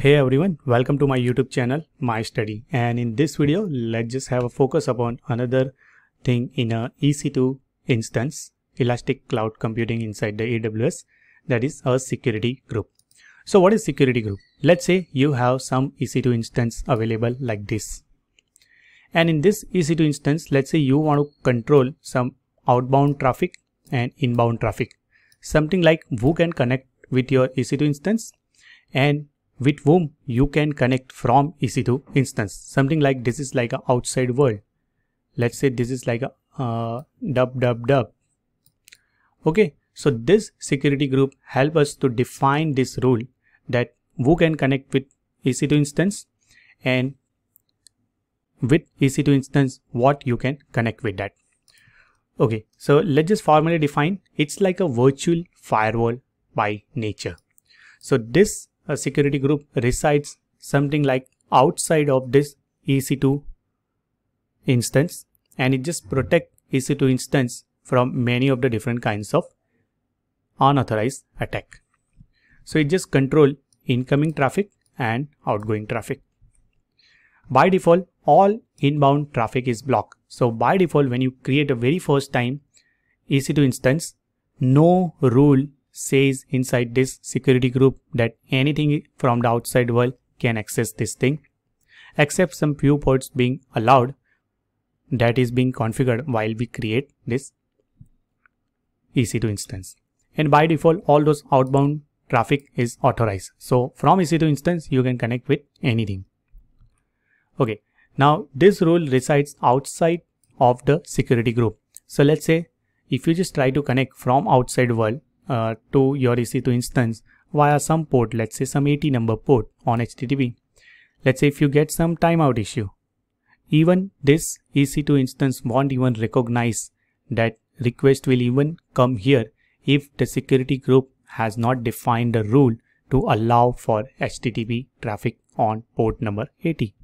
Hey everyone, welcome to my YouTube channel My Study, and in this video let's just have a focus upon another thing in a EC2 instance, Elastic Cloud Computing inside the AWS, that is a security group. So what is security group? Let's say you have some EC2 instance available like this, and in this EC2 instance let's say you want to control some outbound traffic and inbound traffic, something like who can connect with your EC2 instance and with whom you can connect from EC2 instance. Something like this is like an outside world. Let's say this is like a www. Okay, so this security group help us to define this rule that who can connect with EC2 instance and with EC2 instance what you can connect with that. Okay, so let's just formally define. It's like a virtual firewall by nature. So this security group resides something like outside of this EC2 instance, and it just protects EC2 instance from many of the different kinds of unauthorized attack. So it just controls incoming traffic and outgoing traffic. By default, all inbound traffic is blocked. So by default, when you create a very first time EC2 instance, no rule says inside this security group that anything from the outside world can access this thing, except some few ports being allowed that is being configured while we create this EC2 instance. And by default, all those outbound traffic is authorized. So from EC2 instance, you can connect with anything. Okay, now this rule resides outside of the security group. So let's say if you just try to connect from outside world to your EC2 instance via some port, let's say some 80 number port on HTTP. Let's say if you get some timeout issue, even this EC2 instance won't even recognize that request will even come here if the security group has not defined a rule to allow for HTTP traffic on port number 80.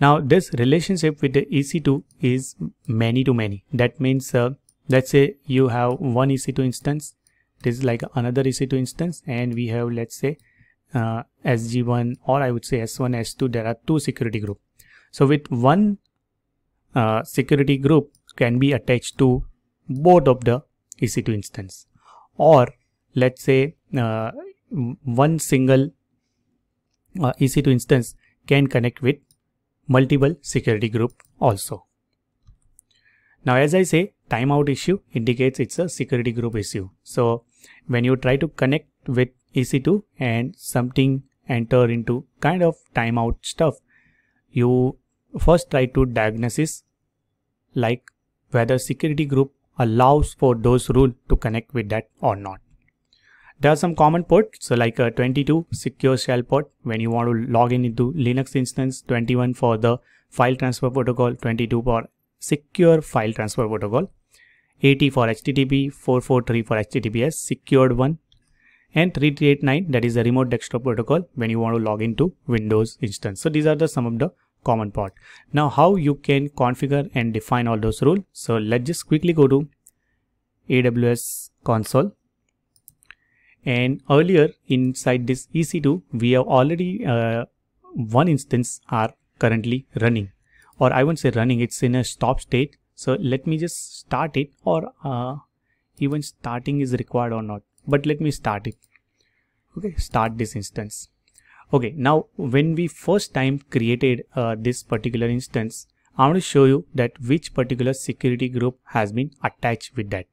Now this relationship with the EC2 is many to many. That means let's say you have one EC2 instance, this is like another EC2 instance, and we have, let's say SG1, or I would say S1, S2, there are two security groups. So with one security group can be attached to both of the EC2 instance, or let's say one single EC2 instance can connect with multiple security group also. Now as I say, timeout issue indicates it's a security group issue. So when you try to connect with EC2 and something enter into kind of timeout stuff, you first try to diagnose like whether security group allows for those rules to connect with that or not. There are some common ports, so like a 22 secure shell port when you want to log in into Linux instance, 21 for the file transfer protocol, 22 for secure file transfer protocol, 80 for HTTP, 443 for HTTPS, secured one, and 3389, that is a remote desktop protocol when you want to log into Windows instance. So these are the some of the common port. Now how you can configure and define all those rules? So let's just quickly go to AWS console, and earlier inside this EC2 we have already one instance are currently running, or I won't say running, it's in a stop state. So let me just start it, or even starting is required or not, but let me start it. Okay, start this instance. Okay, now when we first time created this particular instance, I want to show you that which particular security group has been attached with that.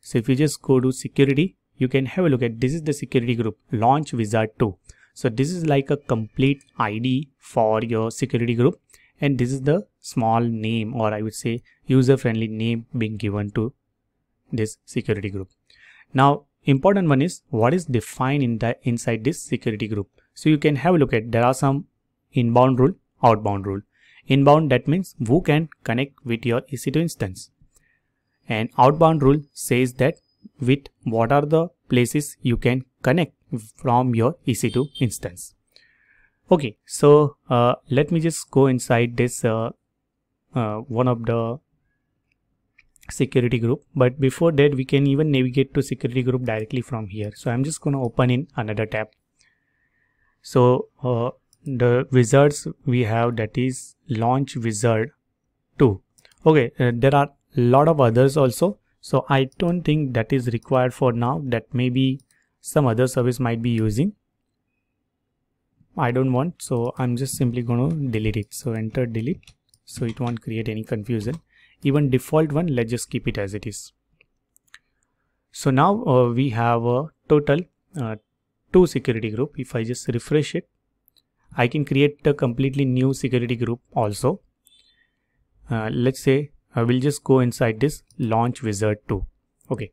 So if you just go to security, you can have a look at this is the security group launch wizard 2. So this is like a complete ID for your security group, and this is the small name, or I would say user friendly name being given to this security group. Now important one is what is defined in the inside this security group. So you can have a look at there are some inbound rule, outbound rule. Inbound, that means who can connect with your EC2 instance, and outbound rule says that with what are the places you can connect from your EC2 instance. Okay, so let me just go inside this one of the security group, but before that we can even navigate to security group directly from here. So I'm just going to open in another tab. So the wizards we have, that is launch wizard 2. Okay, there are a lot of others also, so I don't think that is required for now. That maybe some other service might be using, I don't want, so I'm just simply going to delete it. So enter delete, so it won't create any confusion. Even default one, let's just keep it as it is. So now we have a total 2 security group. If I just refresh it, I can create a completely new security group also. Let's say I will just go inside this launch wizard 2. Okay,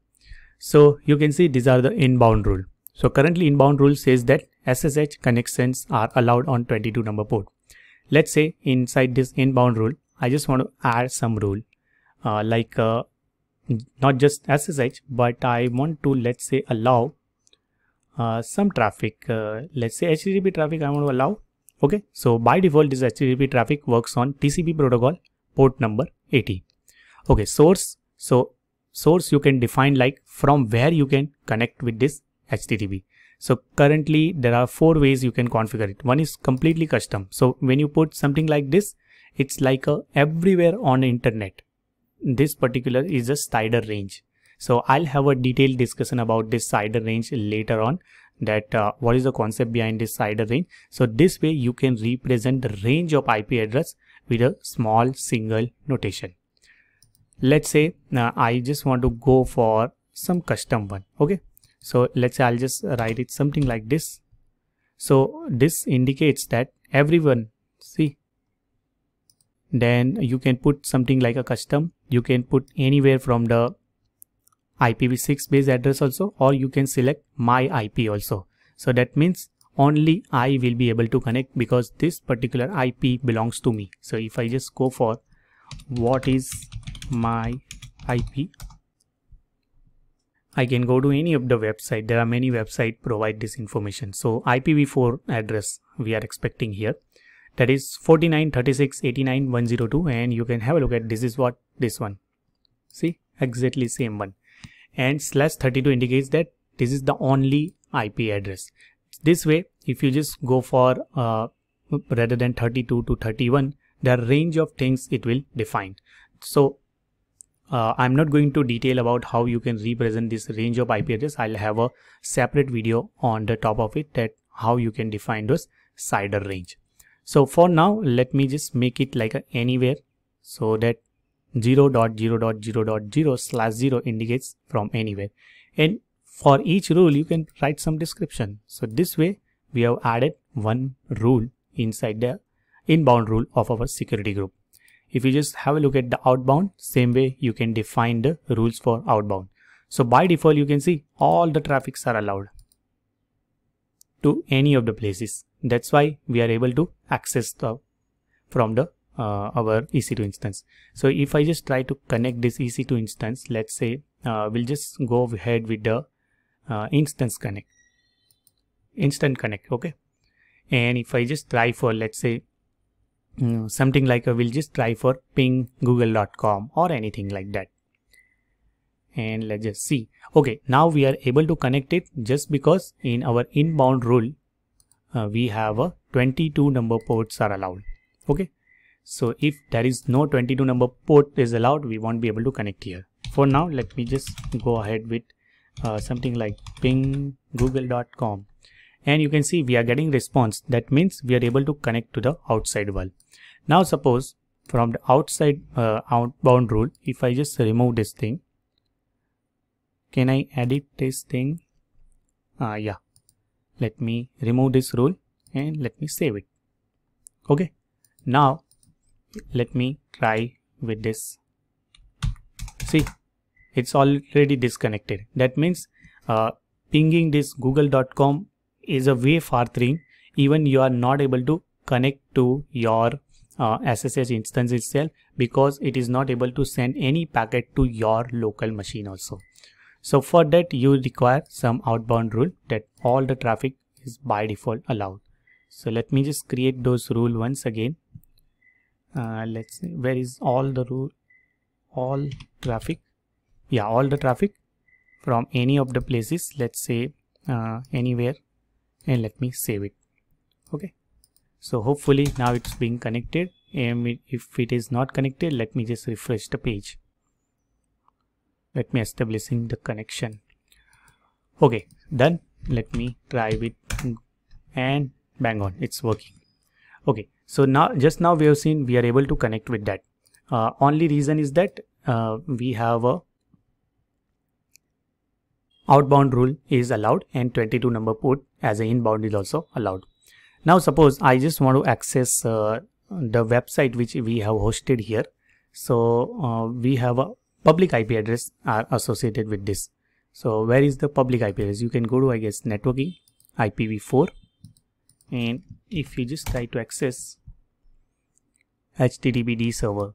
so you can see these are the inbound rule. So currently inbound rule says that SSH connections are allowed on 22 number port. Let's say inside this inbound rule, I just want to add some rule like not just SSH, but I want to, let's say, allow some traffic, let's say HTTP traffic I want to allow. Okay, so by default this HTTP traffic works on TCP protocol port number 80. Okay, source, so source you can define like from where you can connect with this HTTP. So currently there are 4 ways you can configure it. One is completely custom, so when you put something like this, it's like a everywhere on internet. This particular is a CIDR range. So I'll have a detailed discussion about this CIDR range later on, that what is the concept behind this CIDR range. So this way you can represent the range of IP address with a small single notation. Let's say I just want to go for some custom one. Okay, so let's say I'll just write it something like this. So this indicates that everyone, see, then you can put something like a custom. You can put anywhere from the IPv6 base address also, or you can select my IP also. So that means only I will be able to connect because this particular IP belongs to me. So if I just go for what is my IP, I can go to any of the website. There are many websites provide this information. So IPv4 address we are expecting here, that is 49.36.89.102, and you can have a look at this is what this one, see, exactly same one. And /32 indicates that this is the only IP address. This way, if you just go for rather than 32 to 31, the range of things it will define. So I'm not going to detail about how you can represent this range of IP address. I'll have a separate video on the top of it, that how you can define those CIDR range. So for now, let me just make it like a anywhere, so that 0.0.0.0/0 indicates from anywhere, and for each rule you can write some description. So this way we have added one rule inside the inbound rule of our security group. If you just have a look at the outbound, same way you can define the rules for outbound. So by default you can see all the traffics are allowed to any of the places. That's why we are able to access the from the our EC2 instance. So if I just try to connect this EC2 instance, let's say we'll just go ahead with the instant connect. Okay, and if I just try for, let's say something like we'll just try for ping google.com or anything like that, and let's just see. Okay, now we are able to connect it just because in our inbound rule we have a 22 number ports are allowed. Okay, so if there is no 22 number port is allowed, we won't be able to connect here. For now, let me just go ahead with something like ping google.com, and you can see we are getting response. That means we are able to connect to the outside world. Now suppose from the outside outbound rule, if I just remove this thing, can I edit this thing? Yeah, let me remove this rule and let me save it. Okay, now let me try with this. See, it's already disconnected. That means pinging this google.com is a way far thing. Even you are not able to connect to your SSH instance itself, because it is not able to send any packet to your local machine also. So for that you require some outbound rule that all the traffic is by default allowed. So let me just create those rule once again. Let's see, where is all the rule, all traffic. yeah, all the traffic from any of the places, let's say anywhere, and let me save it. Okay, so hopefully now it's being connected, and if it is not connected, let me just refresh the page. Let me establishing the connection. Okay, done. Let me try it, and bang on, it's working. Okay, so now just now we have seen we are able to connect with that. Only reason is that we have a outbound rule is allowed, and 22 number port as an inbound is also allowed. Now suppose I just want to access the website which we have hosted here. So we have a public IP address are associated with this. So where is the public IP address? You can go to, I guess, networking, IPv4, and if you just try to access HTTPD server,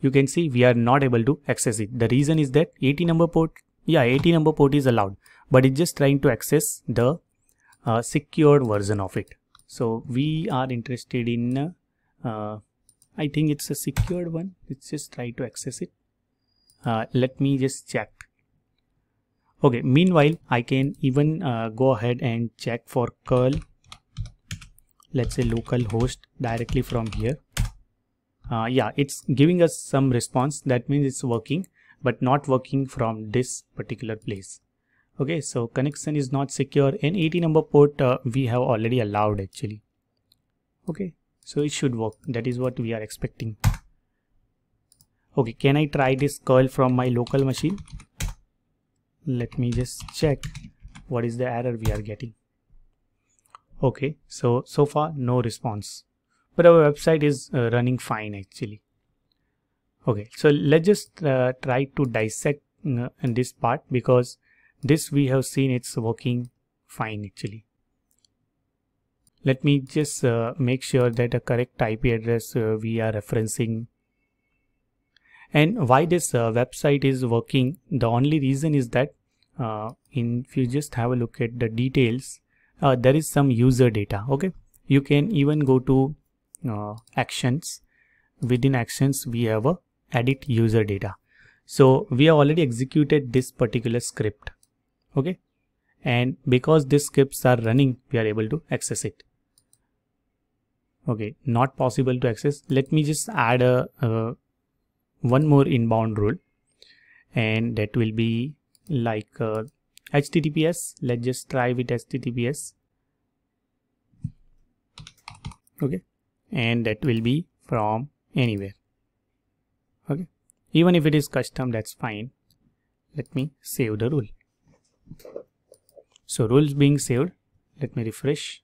you can see we are not able to access it. The reason is that 80 number port, yeah, 80 number port is allowed, but it's just trying to access the secured version of it. So we are interested in, I think it's a secured one. Let's just try to access it. Let me just check. Okay, meanwhile, I can even go ahead and check for curl, let's say localhost directly from here. Yeah, it's giving us some response. That means it's working, but not working from this particular place. Okay, so connection is not secure, and 80 number port we have already allowed actually. Okay, so it should work. That is what we are expecting. Okay, can I try this curl from my local machine? Let me just check what is the error we are getting. Okay, so far no response, but our website is running fine actually. Okay, so let's just try to dissect in this part, because this we have seen it's working fine actually. Let me just make sure that a correct IP address we are referencing. And why this website is working, the only reason is that if you just have a look at the details, there is some user data. Okay, you can even go to actions. Within actions we have a edit user data. So we have already executed this particular script. Okay, and because these scripts are running, we are able to access it. Okay, not possible to access. Let me just add a one more inbound rule, and that will be like HTTPS. Let's just try with HTTPS. Okay, and that will be from anywhere. Okay, even if it is custom, that's fine. Let me save the rule. So rules being saved. Let me refresh.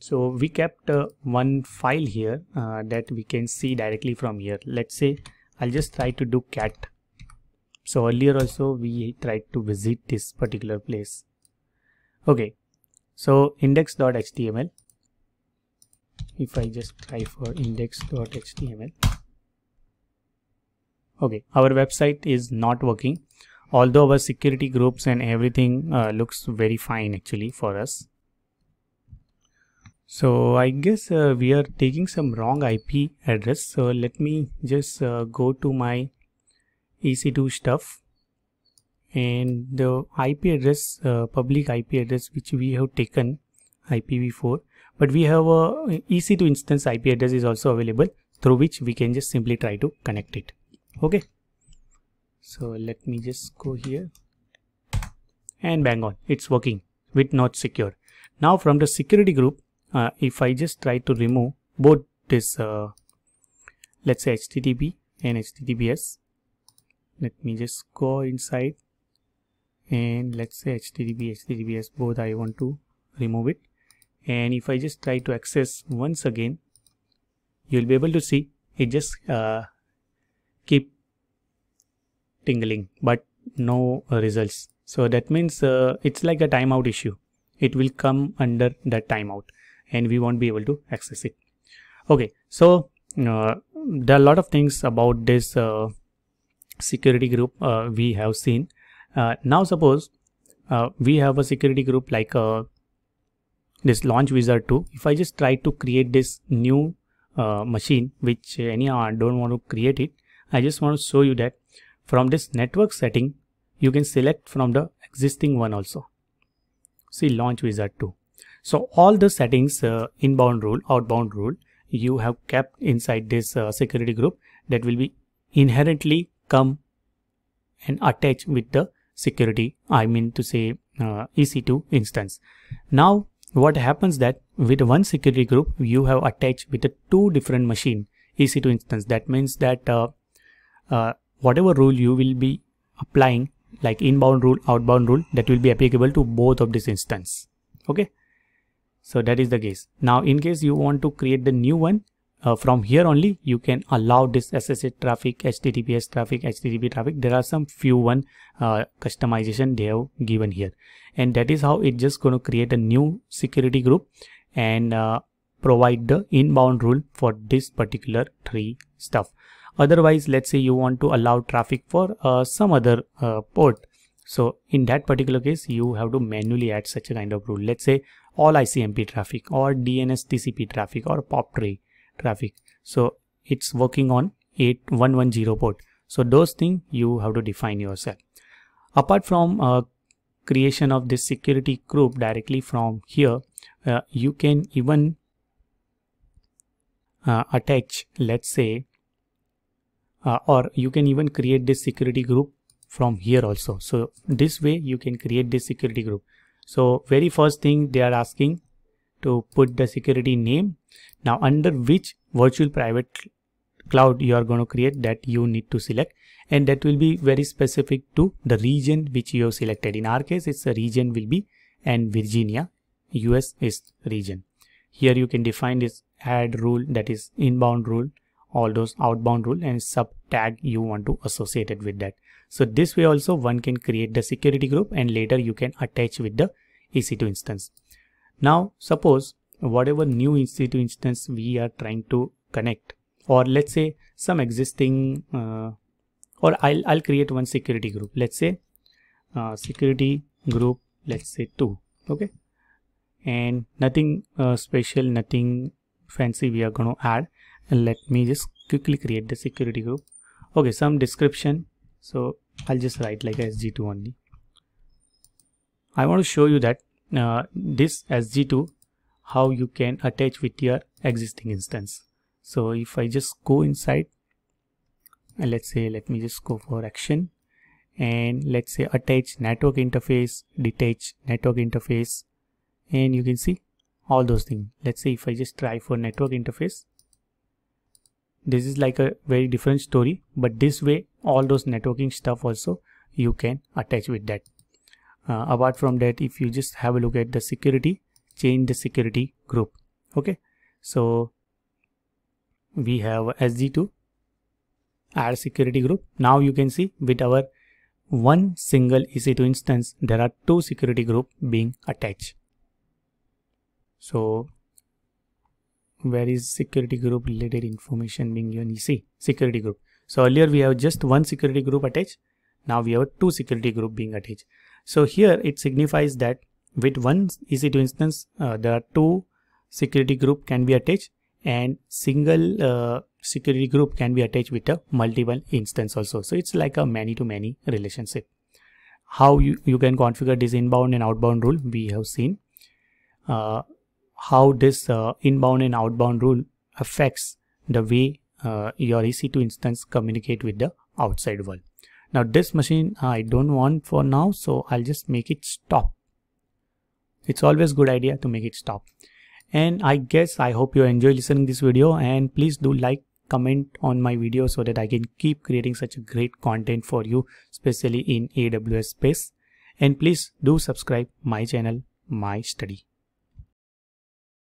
So we kept one file here that we can see directly from here. Let's say I'll just try to do cat. So earlier also we tried to visit this particular place. Okay, so index.html. If I just try for index.html. Okay, our website is not working, although our security groups and everything looks very fine actually for us. So I guess we are taking some wrong IP address. So let me just go to my EC2 stuff, and the IP address, public IP address which we have taken, IPv4, but we have a EC2 instance IP address is also available, through which we can just simply try to connect it. Okay, so let me just go here, and bang on, it's working with not secure. Now from the security group, if I just try to remove both this, let's say HTTP and HTTPS, let me just go inside, and let's say HTTP, HTTPS, both I want to remove it. And if I just try to access once again, you'll be able to see it just keep tingling, but no results. So that means it's like a timeout issue. It will come under the timeout, and we won't be able to access it. Okay, so there are a lot of things about this security group we have seen. Now suppose we have a security group like this launch wizard 2. If I just try to create this new machine which anyhow I don't want to create it. I just want to show you that from this network setting you can select from the existing one also. See, launch wizard 2. So all the settings, inbound rule, outbound rule, you have kept inside this security group that will be inherently come and attach with the security, I mean to say EC2 instance. Now what happens that with one security group you have attached with the two different machine EC2 instance. That means that whatever rule you will be applying, like inbound rule, outbound rule, that will be applicable to both of this instance. Okay, so that is the case. Now in case you want to create the new one, from here only you can allow this SSH traffic, HTTPS traffic, HTTP traffic. There are some few one customization they have given here, and that is how it's just going to create a new security group and provide the inbound rule for this particular three stuff. Otherwise, let's say you want to allow traffic for some other port. So in that particular case, you have to manually add such a kind of rule. Let's say all ICMP traffic or DNS TCP traffic or POP3 traffic. So it's working on 8110 port. So those things you have to define yourself. Apart from creation of this security group directly from here, you can even attach, let's say, or you can even create this security group from here also. So this way you can create this security group. So very first thing they are asking to put the security name. Now under which virtual private cloud you are going to create, that you need to select, and that will be very specific to the region which you have selected. In our case, its region will be and Virginia, US East region. Here you can define this add rule, that is inbound rule, all those outbound rule, and sub tag you want to associate it with that. So this way also one can create the security group, and later you can attach with the EC2 instance. Now suppose whatever new EC2 instance we are trying to connect, or let's say some existing or I'll create one security group, let's say security group, let's say 2. Okay, and nothing special, nothing fancy we are going to add. And let me just quickly create the security group. Okay, some description, so I'll just write like SG2 only. I want to show you that this SG2 how you can attach with your existing instance. So if I just go inside and let's say, let me just go for action and let's say attach network interface, detach network interface, and you can see all those things. Let's say if I just try for network interface, this is like a very different story, but this way all those networking stuff also you can attach with that. Apart from that, if you just have a look at the security, change the security group. Okay, so we have SG2 add security group. Now you can see with our one single EC2 instance there are two security group being attached. So where is security group related information being given? You see security group. So earlier we have just one security group attached. Now we have two security group being attached. So here it signifies that with one EC2 instance there are two security group can be attached, and single security group can be attached with a multiple instance also. So it's like a many to many relationship. How you can configure this inbound and outbound rule we have seen. How this inbound and outbound rule affects the way your EC2 instance communicate with the outside world. Now this machine I don't want for now, so I'll just make it stop. It's always good idea to make it stop. And I hope you enjoy listening this video, and please do like, comment on my video so that I can keep creating such a great content for you, especially in AWS space. And please do subscribe my channel, My Study.